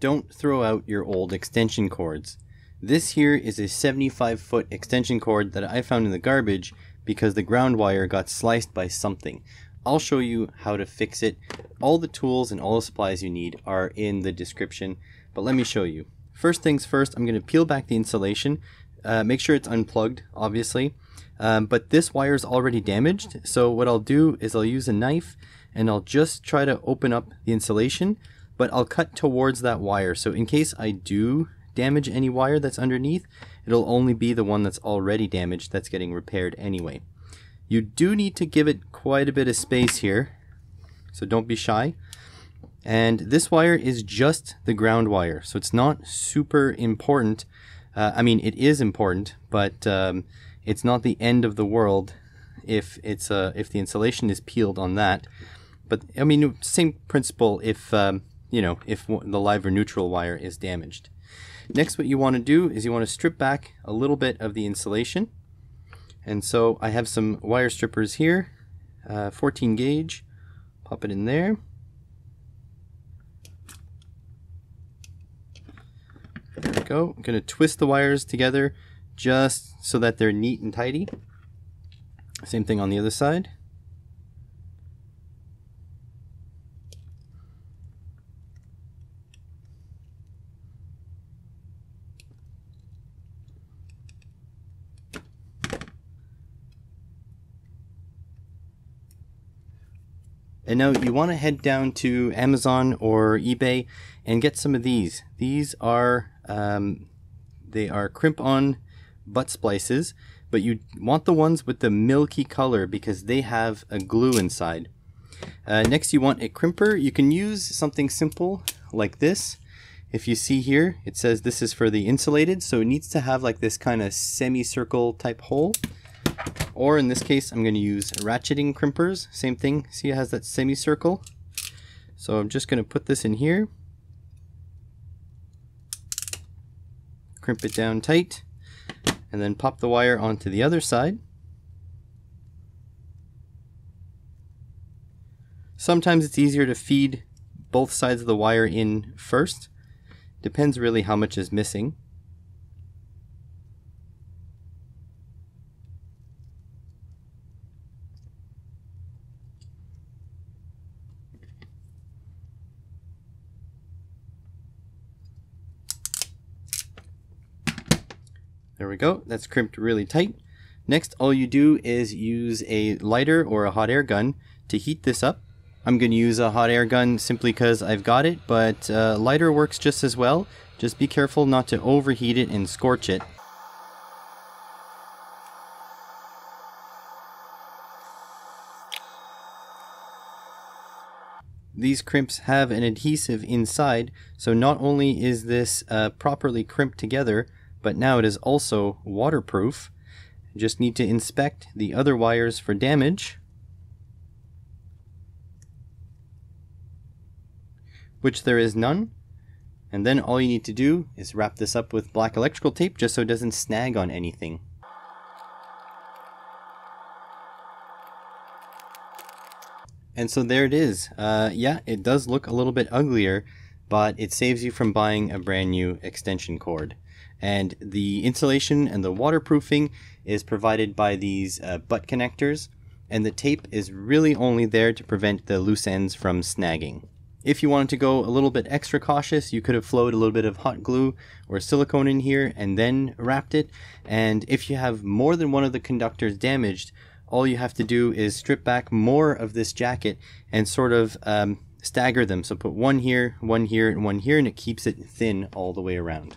Don't throw out your old extension cords. This here is a 75-foot extension cord that I found in the garbage because the ground wire got sliced by something. I'll show you how to fix it. All the tools and all the supplies you need are in the description, but let me show you. First things first, I'm going to peel back the insulation. Make sure it's unplugged, obviously, but this wire is already damaged, so what I'll do is I'll use a knife and I'll just try to open up the insulation, but I'll cut towards that wire, so in case I do damage any wire that's underneath, it'll only be the one that's already damaged that's getting repaired anyway. You do need to give it quite a bit of space here, so don't be shy. And this wire is just the ground wire, so it's not super important. I mean, it is important, but it's not the end of the world if the insulation is peeled on that. But I mean, same principle if you know, if the live or neutral wire is damaged. Next, what you want to do is you want to strip back a little bit of the insulation. And so I have some wire strippers here, 14 gauge, pop it in there. There we go. I'm going to twist the wires together just so that they're neat and tidy. Same thing on the other side. And now you want to head down to Amazon or eBay and get some of these. These are they are crimp-on butt splices, but you want the ones with the milky color because they have a glue inside. Next, you want a crimper. You can use something simple like this. If you see here, it says this is for the insulated, so it needs to have like this kind of semicircle type hole. Or in this case, I'm going to use ratcheting crimpers. Same thing. See, it has that semicircle. So I'm just going to put this in here. Crimp it down tight. And then pop the wire onto the other side. Sometimes it's easier to feed both sides of the wire in first. Depends really how much is missing. There we go, that's crimped really tight. Next, all you do is use a lighter or a hot air gun to heat this up. I'm going to use a hot air gun simply because I've got it, but lighter works just as well. Just be careful not to overheat it and scorch it. These crimps have an adhesive inside, so not only is this properly crimped together, but now it is also waterproof. You just need to inspect the other wires for damage, which there is none. And then all you need to do is wrap this up with black electrical tape just so it doesn't snag on anything. And so there it is. Yeah, it does look a little bit uglier, but it saves you from buying a brand new extension cord. And the insulation and the waterproofing is provided by these butt connectors, and the tape is really only there to prevent the loose ends from snagging. If you wanted to go a little bit extra cautious, you could have flowed a little bit of hot glue or silicone in here and then wrapped it. And if you have more than one of the conductors damaged, all you have to do is strip back more of this jacket and sort of stagger them. So put one here, and it keeps it thin all the way around.